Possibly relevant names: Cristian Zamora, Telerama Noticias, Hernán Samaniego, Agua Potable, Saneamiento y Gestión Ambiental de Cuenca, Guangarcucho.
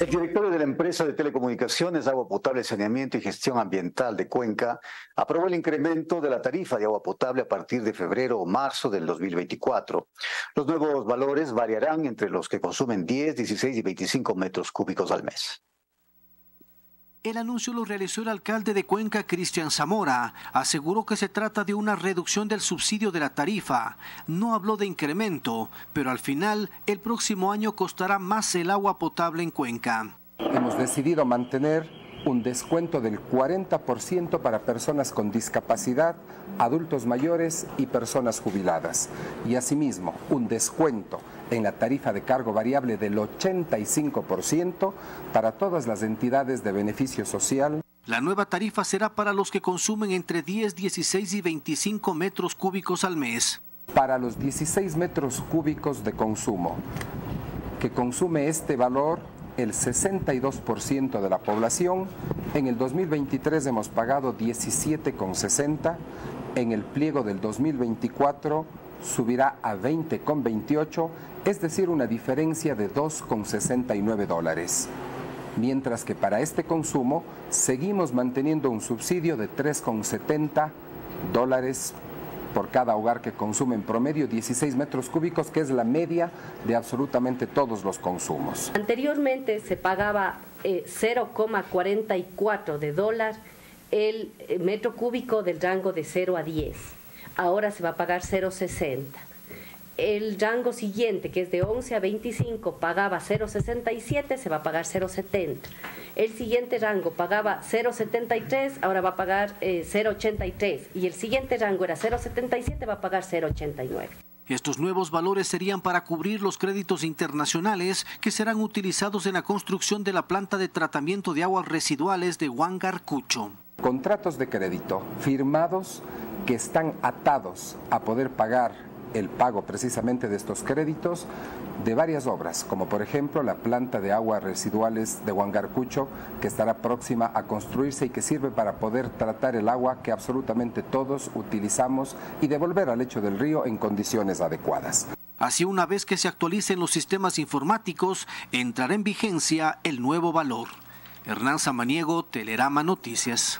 El directorio de la empresa de telecomunicaciones Agua Potable, Saneamiento y Gestión Ambiental de Cuenca aprobó el incremento de la tarifa de agua potable a partir de febrero o marzo del 2024. Los nuevos valores variarán entre los que consumen 10, 16 y 25 metros cúbicos al mes. El anuncio lo realizó el alcalde de Cuenca, Cristian Zamora. Aseguró que se trata de una reducción del subsidio de la tarifa. No habló de incremento, pero al final, el próximo año costará más el agua potable en Cuenca. Hemos decidido mantener un descuento del 40% para personas con discapacidad, adultos mayores y personas jubiladas. Y asimismo, un descuento en la tarifa de cargo variable del 85% para todas las entidades de beneficio social. La nueva tarifa será para los que consumen entre 10, 16 y 25 metros cúbicos al mes. Para los 16 metros cúbicos de consumo, que consume este valor el 62% de la población, en el 2023 hemos pagado 17,60, en el pliego del 2024 subirá a 20,28, es decir, una diferencia de $2,69. Mientras que para este consumo seguimos manteniendo un subsidio de $3,70 por cada hogar que consume en promedio 16 metros cúbicos, que es la media de absolutamente todos los consumos. Anteriormente se pagaba $0,44 de dólar el metro cúbico del rango de 0 a 10. Ahora se va a pagar 0,60. El rango siguiente, que es de 11 a 25, pagaba 0,67, se va a pagar 0,70. El siguiente rango pagaba 0,73, ahora va a pagar 0,83. Y el siguiente rango era 0,77, va a pagar 0,89. Estos nuevos valores serían para cubrir los créditos internacionales que serán utilizados en la construcción de la planta de tratamiento de aguas residuales de Guangarcucho. Contratos de crédito firmados que están atados a poder pagar el pago precisamente de estos créditos de varias obras, como por ejemplo la planta de aguas residuales de Guangarcucho, que estará próxima a construirse y que sirve para poder tratar el agua que absolutamente todos utilizamos y devolver al lecho del río en condiciones adecuadas. Así, una vez que se actualicen los sistemas informáticos, entrará en vigencia el nuevo valor. Hernán Samaniego, Telerama Noticias.